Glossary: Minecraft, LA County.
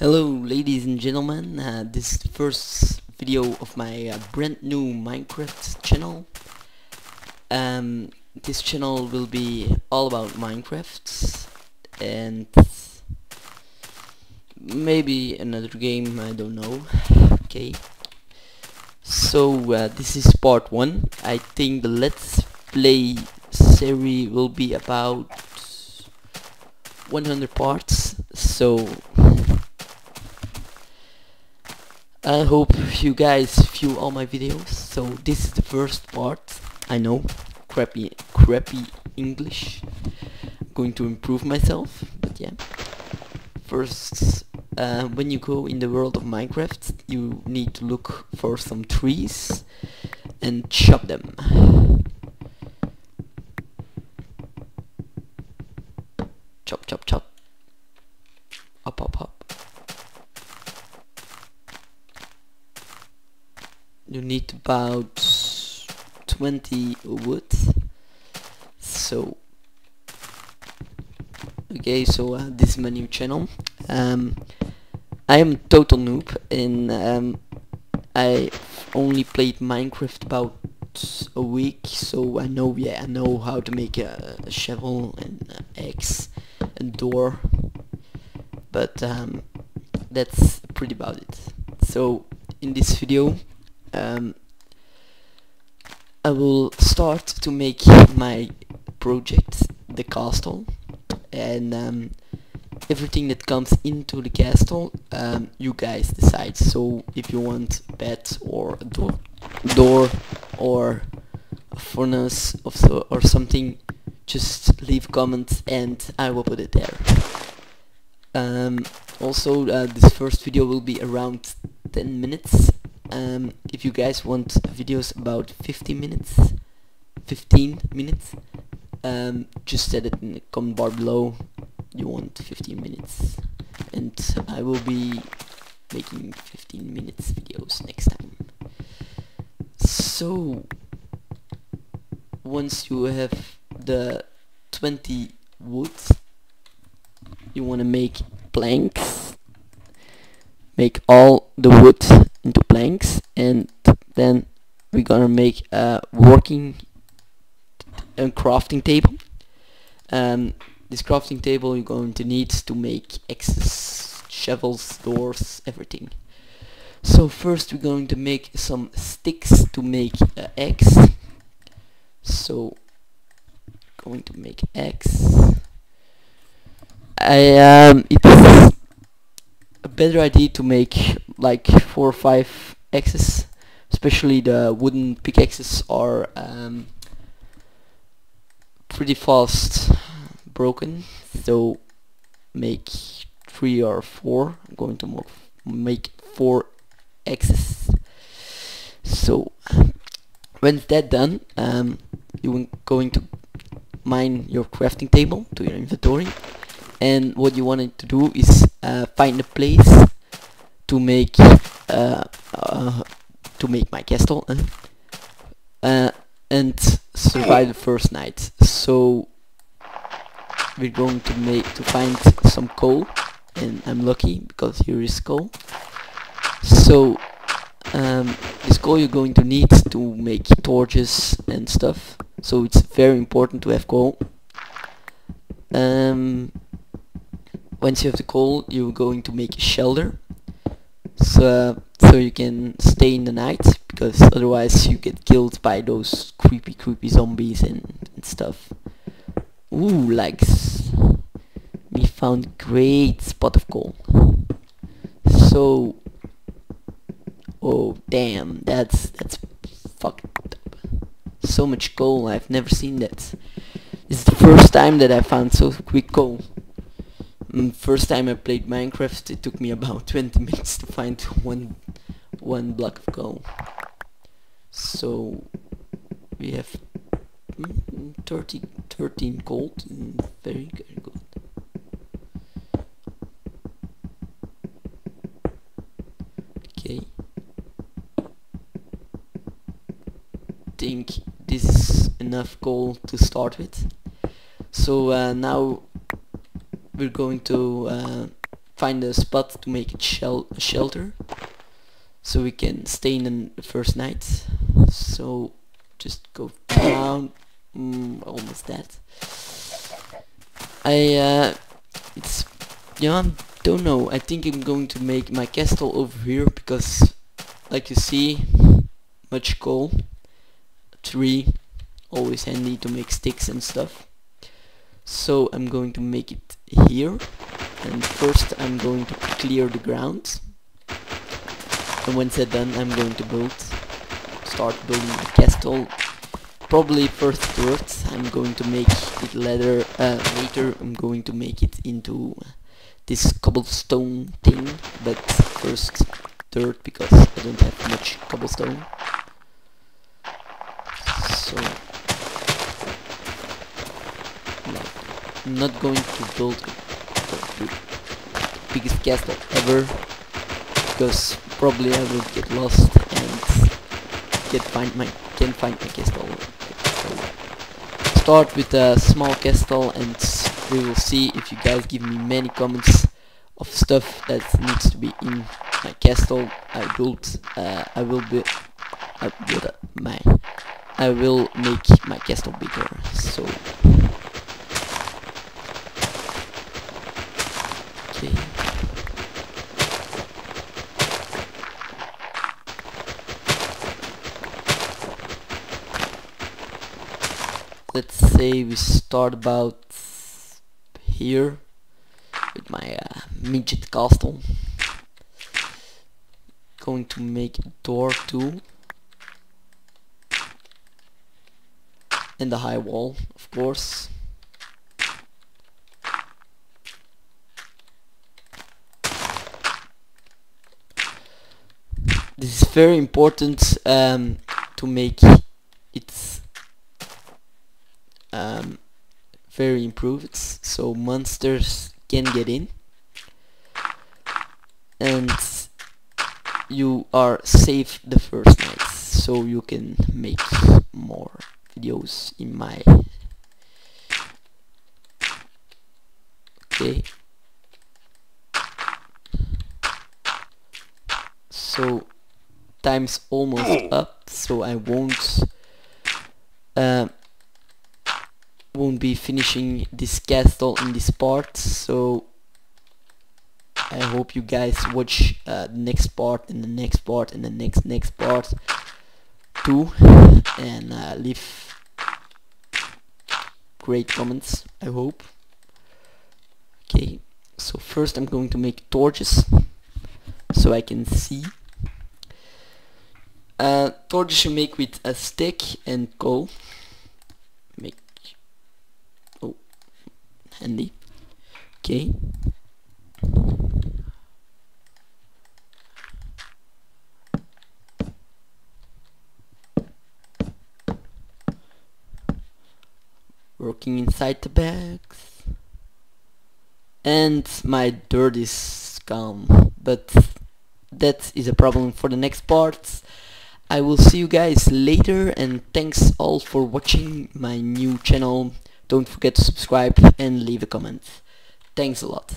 Hello ladies and gentlemen, this is the first video of my brand new Minecraft channel. This channel will be all about Minecraft and maybe another game, I don't know. Okay, so this is part 1. I think the Let's Play series will be about 100 parts, so I hope you guys view all my videos. So this is the first part. I know, crappy English. I'm going to improve myself, but yeah. First, when you go in the world of Minecraft, you need to look for some trees and chop them. Chop, chop, chop. Up, up, up. You need about 20 wood. So okay, so this is my new channel. I am total noob and I only played Minecraft about a week, so I know how to make a shovel and an axe and door, but that's pretty about it. So in this video I will start to make my project, the castle, and everything that comes into the castle, you guys decide. So if you want a bed or a door or a furnace or something, just leave comments and I will put it there. Also, this first video will be around 10 minutes. If you guys want videos about 15 minutes, just set it in the comment bar below. You want 15 minutes and I will be making 15 minutes videos next time. So once you have the 20 wood, you want to make planks. Make all the wood into planks, and then we're gonna make a working and crafting table. This crafting table you're going to need to make axes, shovels, doors, everything. So first we're going to make some sticks to make an axe. So going to make axe. It's a better idea to make like 4 or 5 axes, especially the wooden pickaxes are pretty fast broken, so make 3 or 4. I'm going to make 4 axes. So when that's done, you're going to mine your crafting table to your inventory, and what you wanted to do is find a place to make my castle and survive the first night. So we're going to find some coal, and I'm lucky because here is coal. So this coal you're going to need to make torches and stuff. So it's very important to have coal. Once you have the coal, you're going to make a shelter, so you can stay in the night, because otherwise you get killed by those creepy zombies and stuff. Ooh, likes. We found great spot of coal. So, oh damn, that's fucked up. So much coal, I've never seen that. It's the first time that I found so quick coal. First time I played Minecraft, it took me about 20 minutes to find one block of coal. So we have 13 coal. Very good. Okay. Think this is enough coal to start with. So now we're going to find a spot to make it shelter, so we can stay in the first night. So just go down. Almost dead. Yeah, I don't know. I think I'm going to make my castle over here because, like you see, much coal, tree, always handy to make sticks and stuff. So I'm going to make it here, and first I'm going to clear the ground, and once that's done I'm going to start building my castle. Probably first words, I'm going to make it leather. Later I'm going to make it into this cobblestone thing, but first dirt because I don't have much cobblestone. So I'm not going to build the biggest castle ever because probably I will get lost and can't find my castle. Start with a small castle and we will see if you guys give me many comments of stuff that needs to be in my castle. I will make my castle bigger. So okay. Let's say we start about here with my midget castle. Going to make a door too, and the high wall, of course. This is very important to make it very improved, so monsters can get in, and you are safe the first night, so you can make more videos in my... Okay, so time's almost up, so I won't be finishing this castle in this part, so I hope you guys watch the next part and the next part and the next part too, and leave great comments, I hope. Okay, so first I'm going to make torches so I can see. Torches you make with a stick and coal. Handy. Okay. Working inside the bags. And my dirt is gone. But that is a problem for the next part. I will see you guys later, and thanks all for watching my new channel. Don't forget to subscribe and leave a comment. Thanks a lot.